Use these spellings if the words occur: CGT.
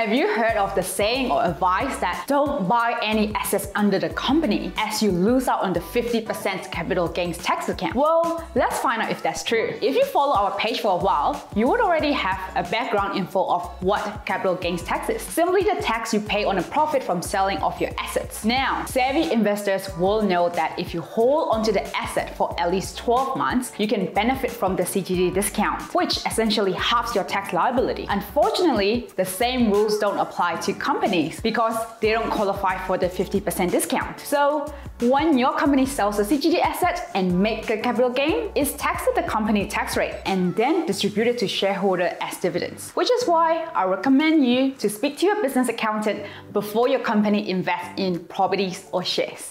Have you heard of the saying or advice that don't buy any assets under the company as you lose out on the 50% capital gains tax account? Well, let's find out if that's true. If you follow our page for a while, you would already have a background info of what capital gains tax is. Simply the tax you pay on a profit from selling off your assets. Now, savvy investors will know that if you hold onto the asset for at least 12 months, you can benefit from the CGT discount, which essentially halves your tax liability. Unfortunately, the same rules don't apply to companies because they don't qualify for the 50% discount. So when your company sells a CGT asset and makes a capital gain, it's taxed at the company tax rate and then distributed to shareholders as dividends. Which is why I recommend you to speak to your business accountant before your company invests in properties or shares.